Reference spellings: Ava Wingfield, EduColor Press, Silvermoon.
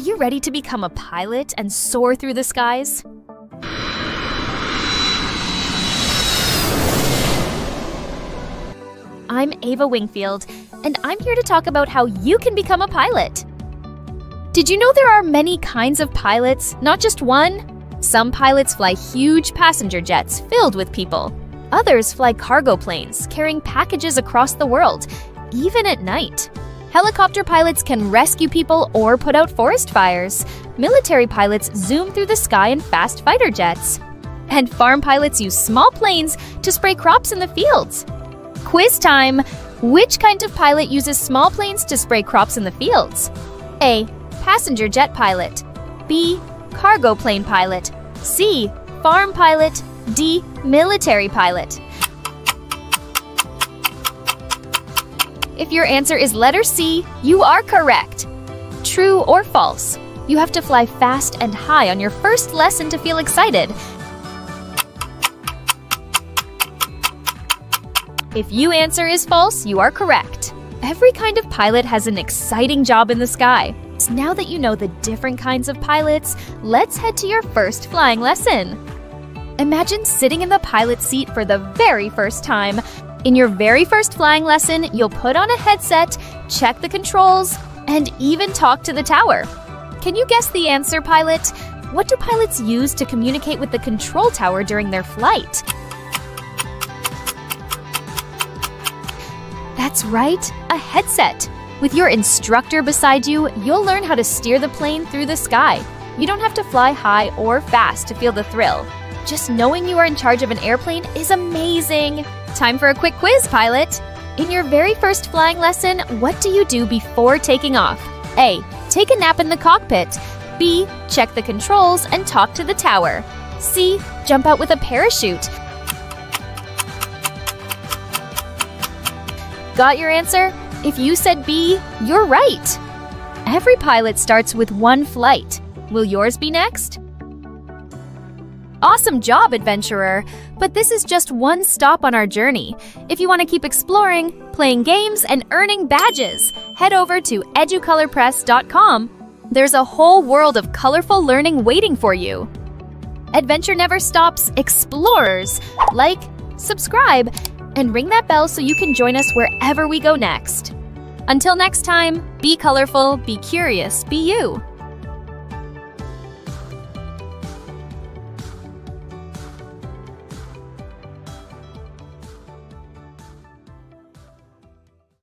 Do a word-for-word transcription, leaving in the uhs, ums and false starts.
you ready to become a pilot and soar through the skies? I'm Ava Wingfield, and I'm here to talk about how you can become a pilot. Did you know there are many kinds of pilots, not just one? Some pilots fly huge passenger jets filled with people. Others fly cargo planes, carrying packages across the world, even at night. Helicopter pilots can rescue people or put out forest fires. Military pilots zoom through the sky in fast fighter jets. And farm pilots use small planes to spray crops in the fields. Quiz time! Which kind of pilot uses small planes to spray crops in the fields? A. Passenger jet pilot. B. Cargo plane pilot. C. Farm pilot. D. Military pilot. If your answer is letter C, you are correct. True or false? You have to fly fast and high on your first lesson to feel excited. If you answer is false, you are correct. Every kind of pilot has an exciting job in the sky. So now that you know the different kinds of pilots, let's head to your first flying lesson. Imagine sitting in the pilot seat for the very first time. In your very first flying lesson, you'll put on a headset, check the controls, and even talk to the tower. Can you guess the answer, pilot? What do pilots use to communicate with the control tower during their flight? That's right, a headset. With your instructor beside you, you'll learn how to steer the plane through the sky. You don't have to fly high or fast to feel the thrill. Just knowing you are in charge of an airplane is amazing! Time for a quick quiz, pilot! In your very first flying lesson, what do you do before taking off? A. Take a nap in the cockpit. B. Check the controls and talk to the tower. C. Jump out with a parachute. Got your answer? If you said B, you're right! Every pilot starts with one flight. Will yours be next? Awesome job, adventurer! But this is just one stop on our journey. If you want to keep exploring, playing games, and earning badges, head over to edu color press dot com. There's a whole world of colorful learning waiting for you. Adventure never stops, explorers! Like, subscribe, and ring that bell so you can join us wherever we go next. Until next time, be colorful, be curious, be you!